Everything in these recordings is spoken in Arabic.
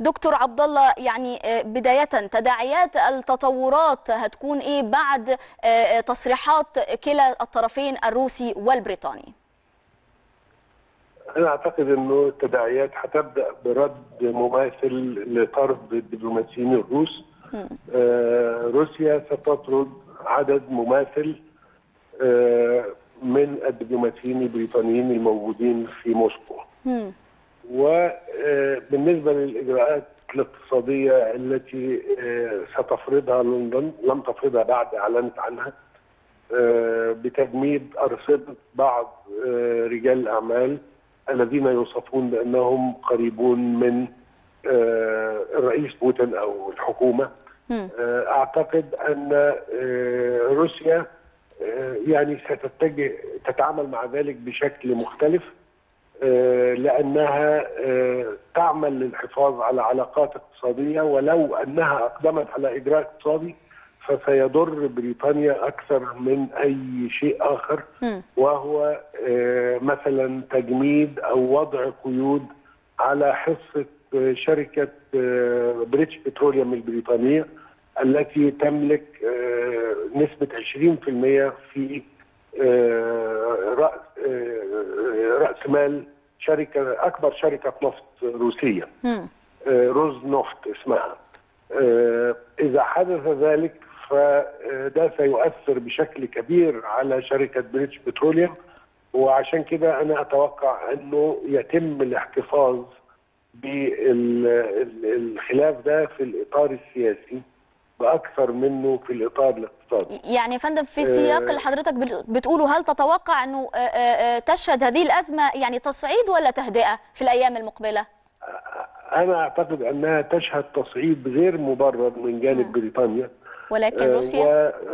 دكتور عبد الله، يعني بداية تداعيات التطورات هتكون إيه بعد تصريحات كلا الطرفين الروسي والبريطاني؟ أنا أعتقد أنه التداعيات هتبدأ برد مماثل لطرد الدبلوماسيين الروس. روسيا ستطرد عدد مماثل من الدبلوماسيين البريطانيين الموجودين في موسكو. وبالنسبة للإجراءات الاقتصادية التي ستفرضها لندن، لم تفرضها بعد، أعلنت عنها بتجميد أرصدة بعض رجال الأعمال الذين يوصفون بأنهم قريبون من الرئيس بوتين أو الحكومة. أعتقد أن روسيا يعني ستتجه تتعامل مع ذلك بشكل مختلف، لأنها تعمل للحفاظ على علاقات اقتصادية، ولو أنها أقدمت على إجراء اقتصادي فسيضر بريطانيا أكثر من أي شيء آخر، وهو مثلا تجميد أو وضع قيود على حصة شركة بريتش بتروليوم البريطانية التي تملك نسبة 20% في رأس مال شركة أكبر شركة نفط روسية، روز نفط اسمها. إذا حدث ذلك فده سيؤثر بشكل كبير على شركة بريتش بتروليوم، وعشان كده أنا أتوقع أنه يتم الاحتفاظ بالخلاف ده في الإطار السياسي بأكثر منه في الإطار الاقتصادي. يعني يا فندم، في السياق اللي حضرتك بتقوله، هل تتوقع أنه تشهد هذه الأزمة يعني تصعيد ولا تهدئة في الأيام المقبلة؟ أنا أعتقد أنها تشهد تصعيد غير مبرر من جانب بريطانيا، ولكن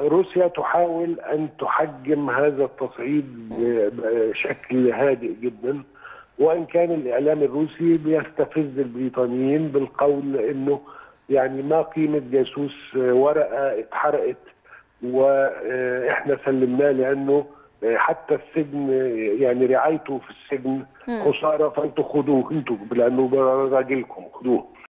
روسيا تحاول أن تحجم هذا التصعيد بشكل هادئ جدا، وإن كان الإعلام الروسي بيستفز البريطانيين بالقول أنه يعني ما قيمة جاسوس ورقة اتحرقت وإحنا سلمناه، لأنه حتى السجن يعني رعايته في السجن خسارة، فأنتوا خدوه، أنتوا لأنه راجلكم خدوه.